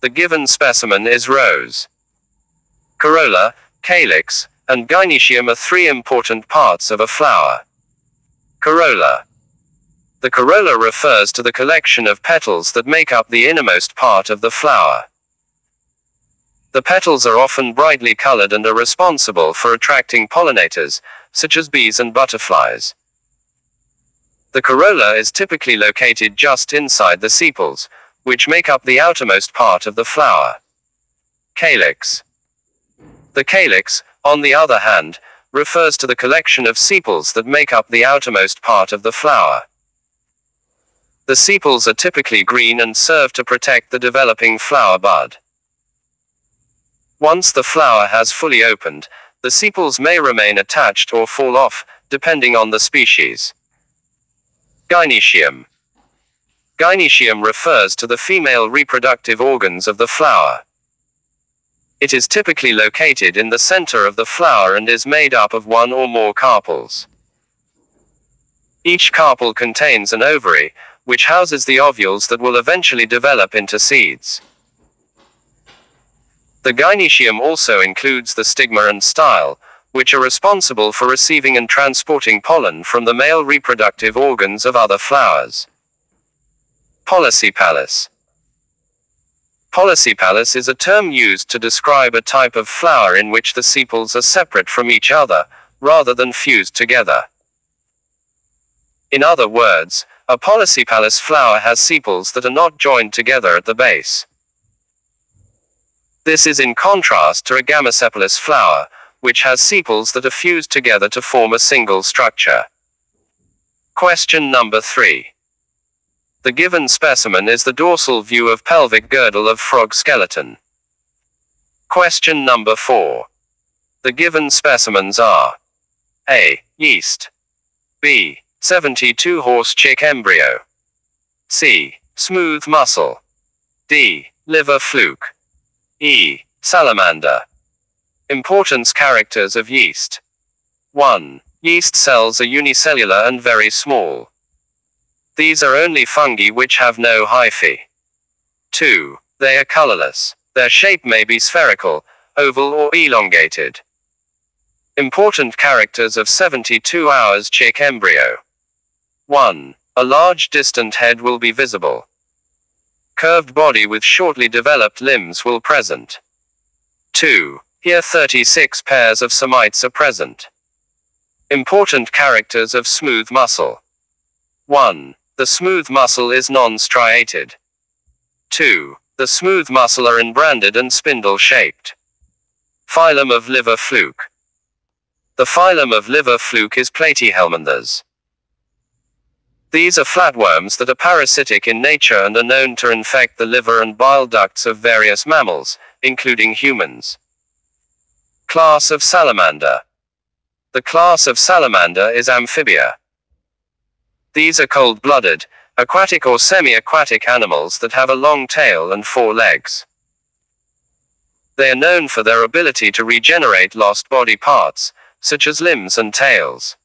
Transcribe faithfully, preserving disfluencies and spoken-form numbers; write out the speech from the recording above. The given specimen is rose. Corolla, calyx, and gynecium are three important parts of a flower. Corolla. The corolla refers to the collection of petals that make up the innermost part of the flower. The petals are often brightly colored and are responsible for attracting pollinators, such as bees and butterflies. The corolla is typically located just inside the sepals, which make up the outermost part of the flower. Calyx. The calyx, on the other hand, refers to the collection of sepals that make up the outermost part of the flower. The sepals are typically green and serve to protect the developing flower bud. Once the flower has fully opened, the sepals may remain attached or fall off, depending on the species. Gynecium. Gynecium refers to the female reproductive organs of the flower. It is typically located in the center of the flower and is made up of one or more carpels. Each carpel contains an ovary, which houses the ovules that will eventually develop into seeds. The gynecium also includes the stigma and style, which are responsible for receiving and transporting pollen from the male reproductive organs of other flowers. Polycephalus. Polycephalus is a term used to describe a type of flower in which the sepals are separate from each other, rather than fused together. In other words, a polycephalous flower has sepals that are not joined together at the base. This is in contrast to a gamecephalous flower, which has sepals that are fused together to form a single structure. Question number three. The given specimen is the dorsal view of pelvic girdle of frog skeleton. Question number four. The given specimens are A. Yeast. B. seventy-two horse chick embryo. C. Smooth mussel. D. Liver fluke. E. Salamander. Importance characters of yeast. one. Yeast cells are unicellular and very small. These are only fungi which have no hyphae. two. They are colorless. Their shape may be spherical, oval or elongated. Important characters of seventy-two hours chick embryo. one. A large distant head will be visible. Curved body with shortly developed limbs will present. two. Here thirty-six pairs of somites are present. Important characters of smooth mussel. one. The smooth mussel is non-striated. two. The smooth mussel are inbranded and spindle-shaped. Phylum of liver fluke. The phylum of liver fluke is Platyhelminthes. These are flatworms that are parasitic in nature and are known to infect the liver and bile ducts of various mammals, including humans. Class of salamander. The class of salamander is amphibia. These are cold-blooded, aquatic or semi-aquatic animals that have a long tail and four legs. They are known for their ability to regenerate lost body parts, such as limbs and tails.